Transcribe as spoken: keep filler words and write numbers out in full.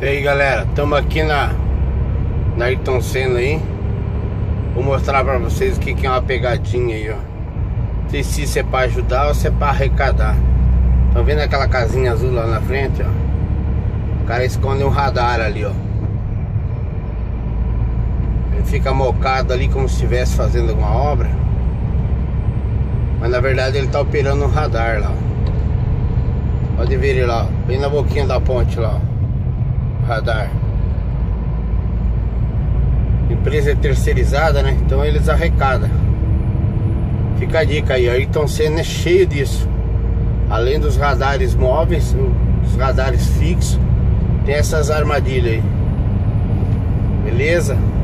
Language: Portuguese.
E aí galera, estamos aqui na, na Ayrton Senna aí. Vou mostrar pra vocês o que, que é uma pegadinha aí, ó. Não sei se isso é pra ajudar ou se é pra arrecadar. Estão vendo aquela casinha azul lá na frente, ó? O cara esconde um radar ali, ó. Ele fica mocado ali como se estivesse fazendo alguma obra, mas na verdade ele tá operando um radar lá, ó. Pode ver ele lá, ó, bem na boquinha da ponte lá, ó. Radar. A empresa é terceirizada, né? Então eles arrecadam. Fica a dica aí, ó. Ayrton Senna é cheio disso. Além dos radares móveis, os radares fixos, tem essas armadilhas aí. Beleza?